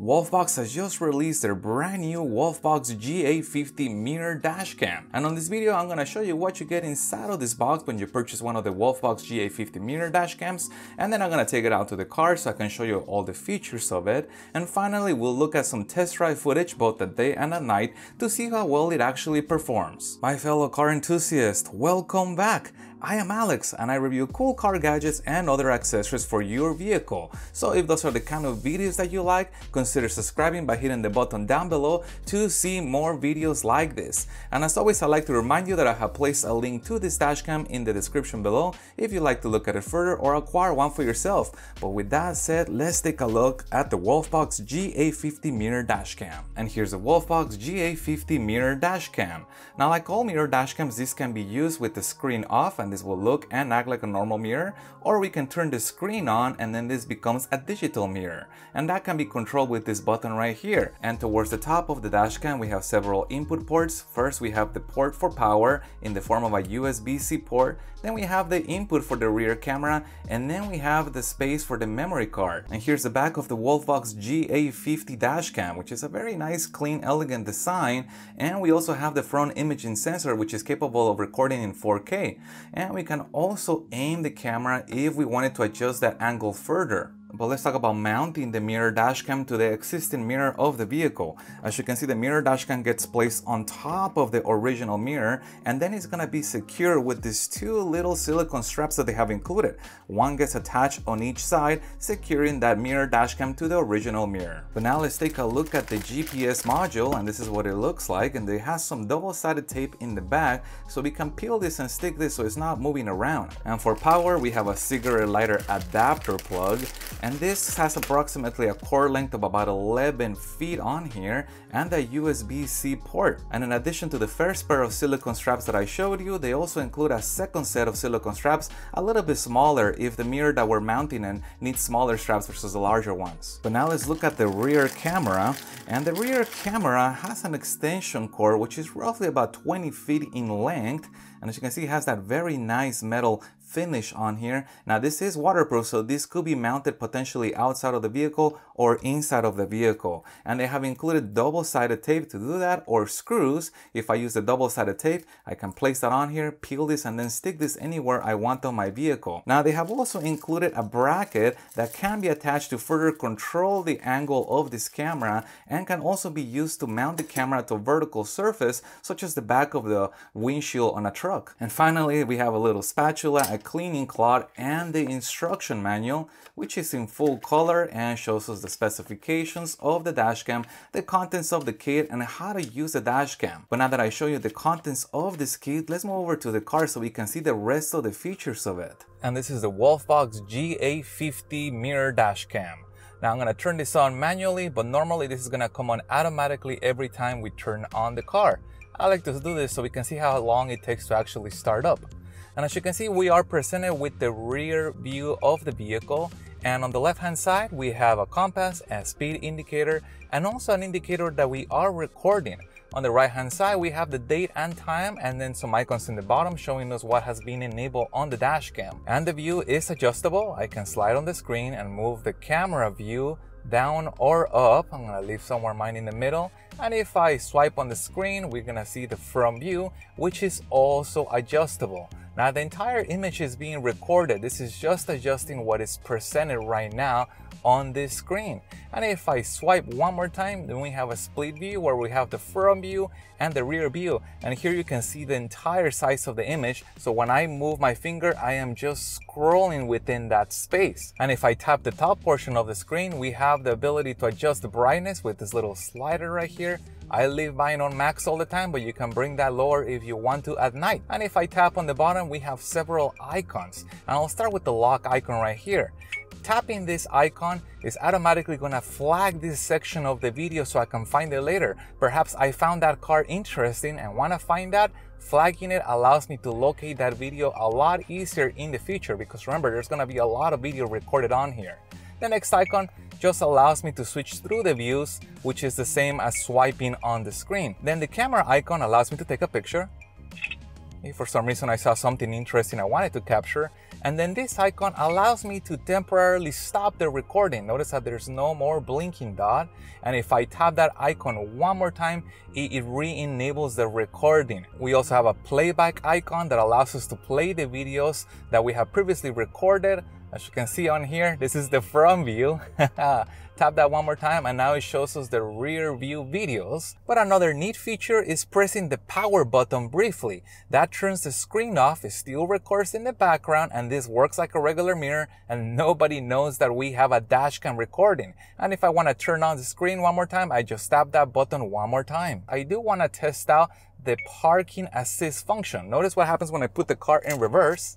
Wolfbox has just released their brand new Wolfbox G850 mirror dashcam, and on this video I'm gonna show you what you get inside of this box when you purchase one of the Wolfbox G850 mirror dashcams, and then I'm gonna take it out to the car so I can show you all the features of it, and finally we'll look at some test drive footage both at day and at night to see how well it actually performs. My fellow car enthusiasts, welcome back! I am Alex and I review cool car gadgets and other accessories for your vehicle, so if those are the kind of videos that you like, consider subscribing by hitting the button down below to see more videos like this. And as always, I'd like to remind you that I have placed a link to this dashcam in the description below if you'd like to look at it further or acquire one for yourself. But with that said, let's take a look at the Wolfbox G850 mirror dashcam. And here's the Wolfbox G850 mirror dashcam. Now, like all mirror dashcams, this can be used with the screen off and this will look and act like a normal mirror, or we can turn the screen on and then this becomes a digital mirror, and that can be controlled with this button right here. And towards the top of the dashcam we have several input ports. First we have the port for power in the form of a USB-C port, then we have the input for the rear camera, and then we have the space for the memory card. And here's the back of the Wolfbox G850 dashcam, which is a very nice, clean, elegant design, and we also have the front imaging sensor, which is capable of recording in 4K. And we can also aim the camera if we wanted to adjust that angle further. But let's talk about mounting the mirror dashcam to the existing mirror of the vehicle. As you can see, the mirror dashcam gets placed on top of the original mirror, and then it's gonna be secured with these two little silicone straps that they have included. One gets attached on each side, securing that mirror dashcam to the original mirror. But now let's take a look at the GPS module, and this is what it looks like, and it has some double-sided tape in the back, so we can peel this and stick this so it's not moving around. And for power, we have a cigarette lighter adapter plug. And this has approximately a cord length of about 11 feet on here, and a USB-C port. And in addition to the first pair of silicone straps that I showed you, they also include a second set of silicone straps, a little bit smaller if the mirror that we're mounting in needs smaller straps versus the larger ones. But now let's look at the rear camera. And the rear camera has an extension cord which is roughly about 20 feet in length, and as you can see it has that very nice metal finish on here. Now this is waterproof, so this could be mounted potentially outside of the vehicle or inside of the vehicle, and they have included double-sided tape to do that, or screws. If I use the double-sided tape, I can place that on here, peel this, and then stick this anywhere I want on my vehicle. Now they have also included a bracket that can be attached to further control the angle of this camera, and can also be used to mount the camera to a vertical surface such as the back of the windshield on a truck. And finally we have a little spatula, a cleaning cloth, and the instruction manual, which is in full color and shows us the specifications of the dashcam, the contents of the kit, and how to use the dashcam. But now that I show you the contents of this kit, let's move over to the car so we can see the rest of the features of it. And this is the Wolfbox G850 mirror dashcam. Now I'm gonna turn this on manually, but normally this is gonna come on automatically every time we turn on the car. I like to do this so we can see how long it takes to actually start up. And as you can see, we are presented with the rear view of the vehicle, and on the left hand side we have a compass, a speed indicator, and also an indicator that we are recording. On the right hand side we have the date and time, and then some icons in the bottom showing us what has been enabled on the dashcam. And the view is adjustable. I can slide on the screen and move the camera view down or up. I'm gonna leave somewhere mine in the middle, and if I swipe on the screen we're gonna see the front view, which is also adjustable. Now the entire image is being recorded. This is just adjusting what is presented right now on this screen. And if I swipe one more time, then we have a split view where we have the front view and the rear view, and here you can see the entire size of the image, so when I move my finger I am just scrolling within that space. And if I tap the top portion of the screen, we have the ability to adjust the brightness with this little slider right here. I leave mine on max all the time, but you can bring that lower if you want to at night. And if I tap on the bottom, we have several icons, and I'll start with the lock icon right here. Tapping this icon is automatically gonna flag this section of the video so I can find it later. Perhaps I found that car interesting and wanna find that. Flagging it allows me to locate that video a lot easier in the future, because remember, there's gonna be a lot of video recorded on here. The next icon just allows me to switch through the views, which is the same as swiping on the screen. Then the camera icon allows me to take a picture. If for some reason I saw something interesting I wanted to capture, And then this icon allows me to temporarily stop the recording. Notice that there's no more blinking dot. And if I tap that icon one more time, it re-enables the recording. We also have a playback icon that allows us to play the videos that we have previously recorded. As you can see on here, this is the front view. Tap that one more time and now it shows us the rear view videos. But another neat feature is pressing the power button briefly. That turns the screen off, it still records in the background, and this works like a regular mirror and nobody knows that we have a dash cam recording. And if I want to turn on the screen one more time, I just tap that button one more time. I do want to test out the parking assist function. Notice what happens when I put the car in reverse.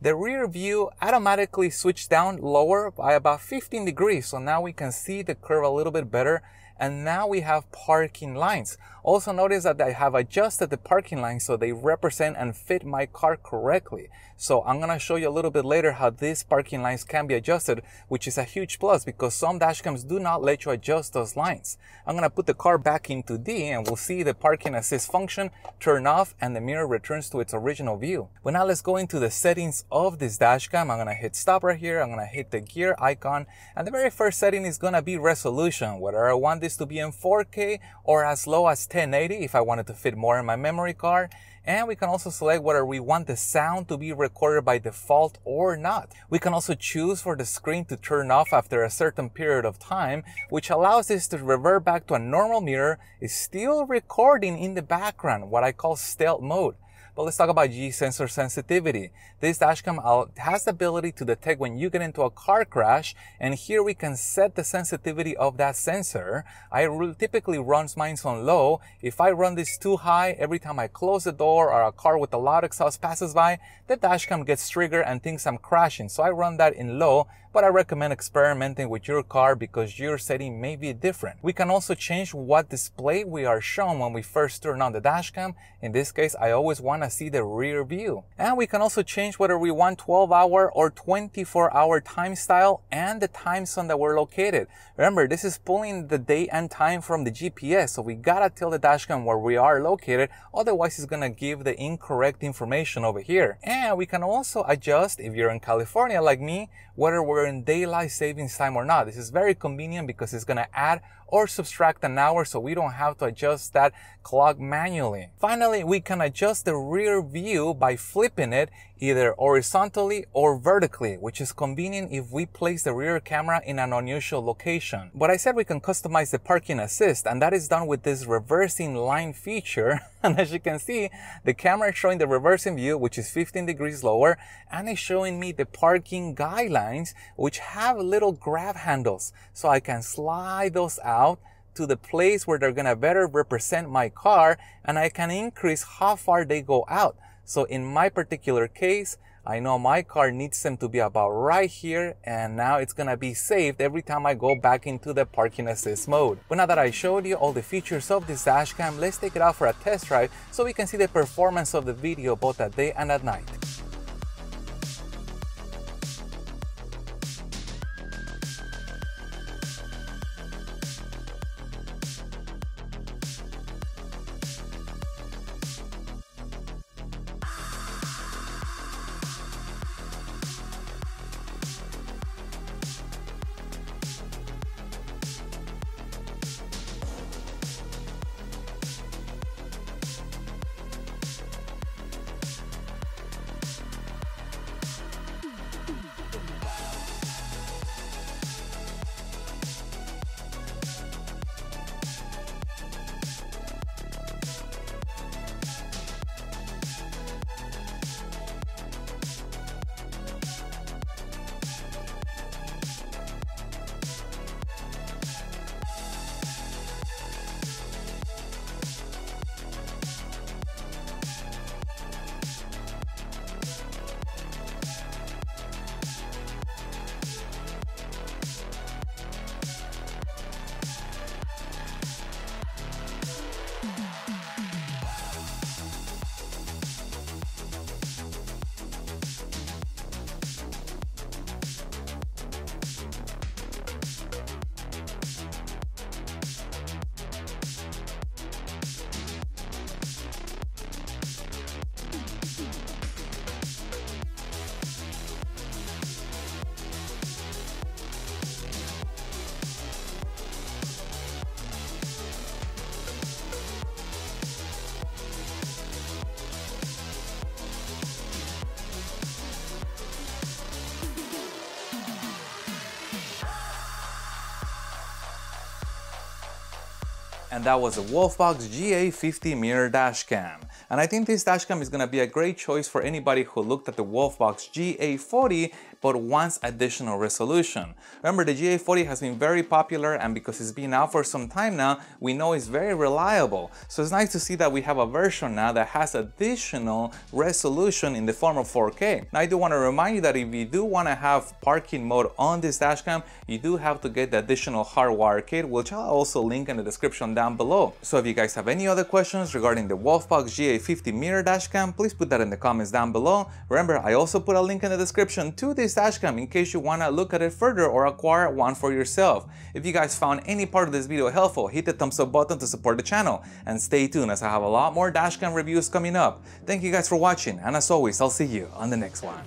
The rear view automatically switched down lower by about 15 degrees. So now we can see the curve a little bit better. And now we have parking lines. Also notice that I have adjusted the parking lines so they represent and fit my car correctly. So I'm gonna show you a little bit later how these parking lines can be adjusted, which is a huge plus because some dash cams do not let you adjust those lines. I'm gonna put the car back into D and we'll see the parking assist function turn off and the mirror returns to its original view. But now let's go into the settings of this dash cam. I'm gonna hit stop right here. I'm gonna hit the gear icon. And the very first setting is gonna be resolution, whether I want this to be in 4K or as low as 1080 if I wanted to fit more in my memory card. And we can also select whether we want the sound to be recorded by default or not. We can also choose for the screen to turn off after a certain period of time, which allows this to revert back to a normal mirror. It's still recording in the background, what I call stealth mode. But let's talk about G-sensor sensitivity. This dashcam has the ability to detect when you get into a car crash, and here we can set the sensitivity of that sensor. I typically run mine on low. If I run this too high, every time I close the door or a car with a loud exhaust passes by, the dashcam gets triggered and thinks I'm crashing. So I run that in low, but I recommend experimenting with your car because your setting may be different. We can also change what display we are shown when we first turn on the dashcam. In this case, I always want to see the rear view. And we can also change whether we want 12-hour or 24-hour time style and the time zone that we're located. Remember, this is pulling the day and time from the GPS, so we gotta tell the dashcam where we are located, otherwise it's gonna give the incorrect information over here. And we can also adjust, if you're in California like me, whether we're in daylight savings time or not. This is very convenient because it's gonna add or subtract an hour so we don't have to adjust that clock manually. Finally, we can adjust the rear view by flipping it either horizontally or vertically, which is convenient if we place the rear camera in an unusual location. But I said we can customize the parking assist, and that is done with this reversing line feature. And as you can see, the camera is showing the reversing view, which is 15 degrees lower, and it's showing me the parking guidelines, which have little grab handles, so I can slide those out to the place where they're gonna better represent my car, and I can increase how far they go out. So in my particular case, I know my car needs them to be about right here, and now it's gonna be saved every time I go back into the parking assist mode. But now that I showed you all the features of this dash cam, let's take it out for a test drive so we can see the performance of the video both at day and at night. And that was the Wolfbox G850 mirror dash cam. And I think this dash cam is gonna be a great choice for anybody who looked at the Wolfbox G840 but wants additional resolution. Remember, the G840 has been very popular, and because it's been out for some time now, we know it's very reliable. So it's nice to see that we have a version now that has additional resolution in the form of 4K. Now I do wanna remind you that if you do wanna have parking mode on this dash cam, you do have to get the additional hardwire kit, which I'll also link in the description down below. So if you guys have any other questions regarding the Wolfbox G850 mirror dash cam, please put that in the comments down below. Remember, I also put a link in the description to this dash cam in case you wanna look at it further or acquire one for yourself. If you guys found any part of this video helpful, hit the thumbs up button to support the channel, and stay tuned as I have a lot more dash cam reviews coming up. Thank you guys for watching, and as always, I'll see you on the next one.